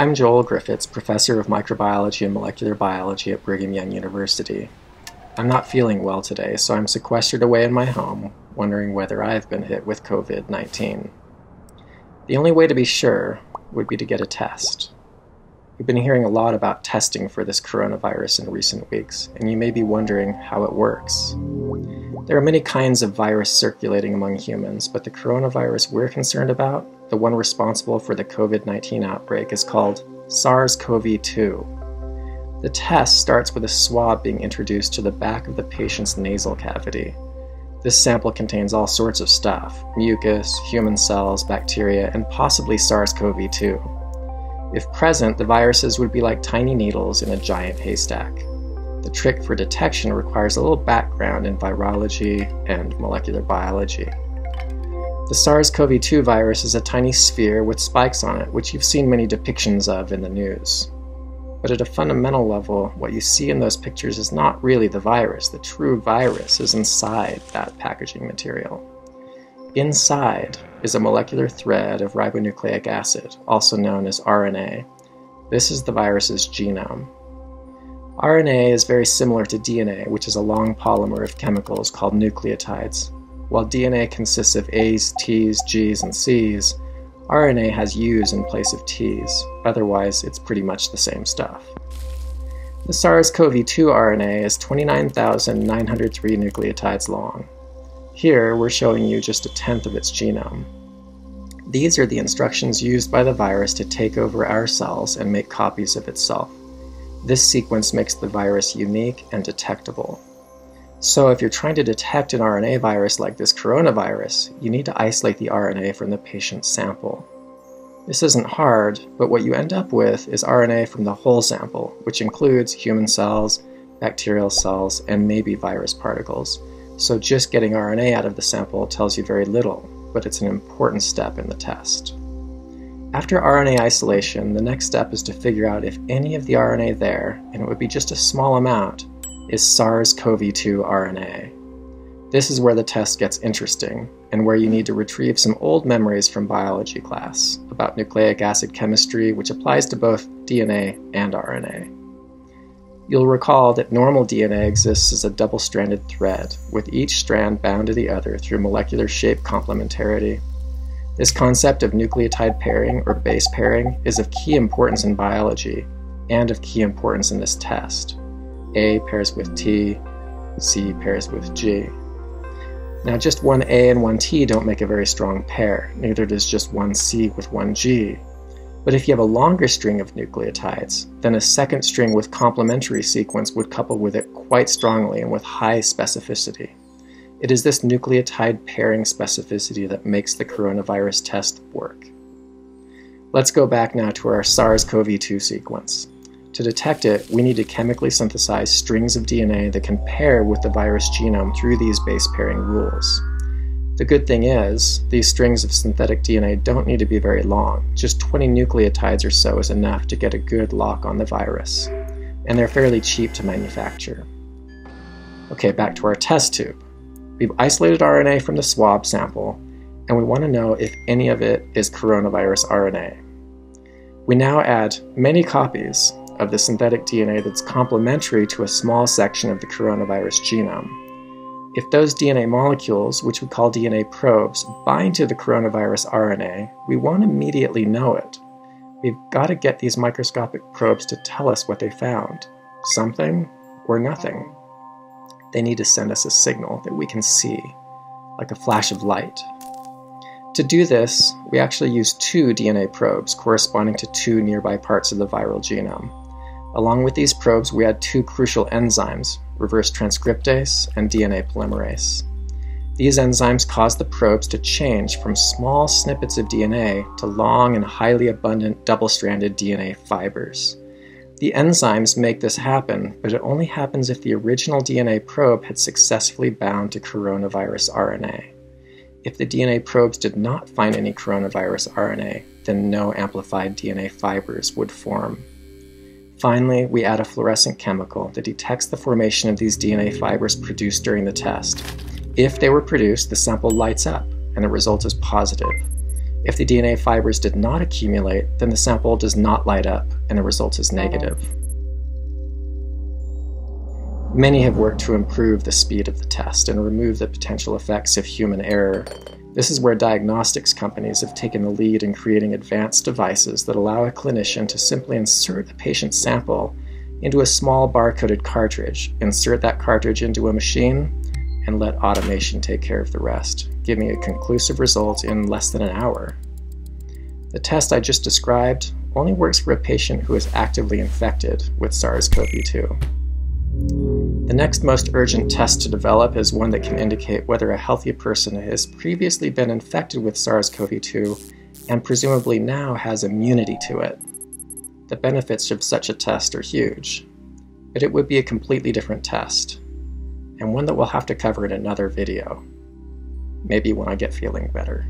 I'm Joel Griffiths, Professor of Microbiology and Molecular Biology at Brigham Young University. I'm not feeling well today, so I'm sequestered away in my home, wondering whether I've been hit with COVID-19. The only way to be sure would be to get a test. We've been hearing a lot about testing for this coronavirus in recent weeks, and you may be wondering how it works. There are many kinds of virus circulating among humans, but the coronavirus we're concerned about, the one responsible for the COVID-19 outbreak, is called SARS-CoV-2. The test starts with a swab being introduced to the back of the patient's nasal cavity. This sample contains all sorts of stuff: mucus, human cells, bacteria, and possibly SARS-CoV-2. If present, the viruses would be like tiny needles in a giant haystack. The trick for detection requires a little background in virology and molecular biology. The SARS-CoV-2 virus is a tiny sphere with spikes on it, which you've seen many depictions of in the news. But at a fundamental level, what you see in those pictures is not really the virus. The true virus is inside that packaging material. Inside is a molecular thread of ribonucleic acid, also known as RNA. This is the virus's genome. RNA is very similar to DNA, which is a long polymer of chemicals called nucleotides. While DNA consists of A's, T's, G's, and C's, RNA has U's in place of T's. Otherwise, it's pretty much the same stuff. The SARS-CoV-2 RNA is 29,903 nucleotides long. Here, we're showing you just a tenth of its genome. These are the instructions used by the virus to take over our cells and make copies of itself. This sequence makes the virus unique and detectable. So if you're trying to detect an RNA virus like this coronavirus, you need to isolate the RNA from the patient's sample. This isn't hard, but what you end up with is RNA from the whole sample, which includes human cells, bacterial cells, and maybe virus particles. So just getting RNA out of the sample tells you very little, but it's an important step in the test. After RNA isolation, the next step is to figure out if any of the RNA there, and it would be just a small amount, is SARS-CoV-2 RNA. This is where the test gets interesting, and where you need to retrieve some old memories from biology class about nucleic acid chemistry, which applies to both DNA and RNA. You'll recall that normal DNA exists as a double-stranded thread, with each strand bound to the other through molecular shape complementarity. This concept of nucleotide pairing, or base pairing, is of key importance in biology, and of key importance in this test. A pairs with T, C pairs with G. Now, just one A and one T don't make a very strong pair, neither does just one C with one G. But if you have a longer string of nucleotides, then a second string with complementary sequence would couple with it quite strongly and with high specificity. It is this nucleotide pairing specificity that makes the coronavirus test work. Let's go back now to our SARS-CoV-2 sequence. To detect it, we need to chemically synthesize strings of DNA that can pair with the virus genome through these base pairing rules. The good thing is, these strings of synthetic DNA don't need to be very long. Just 20 nucleotides or so is enough to get a good lock on the virus. And they're fairly cheap to manufacture. Okay, back to our test tube. We've isolated RNA from the swab sample, and we want to know if any of it is coronavirus RNA. We now add many copies of the synthetic DNA that's complementary to a small section of the coronavirus genome. If those DNA molecules, which we call DNA probes, bind to the coronavirus RNA, we won't immediately know it. We've got to get these microscopic probes to tell us what they found. Something or nothing. They need to send us a signal that we can see, like a flash of light. To do this, we actually use two DNA probes corresponding to two nearby parts of the viral genome. Along with these probes, we add two crucial enzymes, reverse transcriptase and DNA polymerase. These enzymes cause the probes to change from small snippets of DNA to long and highly abundant double-stranded DNA fibers. The enzymes make this happen, but it only happens if the original DNA probe had successfully bound to coronavirus RNA. If the DNA probes did not find any coronavirus RNA, then no amplified DNA fibers would form. Finally, we add a fluorescent chemical that detects the formation of these DNA fibers produced during the test. If they were produced, the sample lights up, and the result is positive. If the DNA fibers did not accumulate, then the sample does not light up and the result is negative. Many have worked to improve the speed of the test and remove the potential effects of human error. This is where diagnostics companies have taken the lead in creating advanced devices that allow a clinician to simply insert a patient's sample into a small barcoded cartridge, insert that cartridge into a machine, and let automation take care of the rest, giving a conclusive result in less than an hour. The test I just described only works for a patient who is actively infected with SARS-CoV-2. The next most urgent test to develop is one that can indicate whether a healthy person has previously been infected with SARS-CoV-2 and presumably now has immunity to it. The benefits of such a test are huge, but it would be a completely different test, and one that we'll have to cover in another video, maybe when I get feeling better.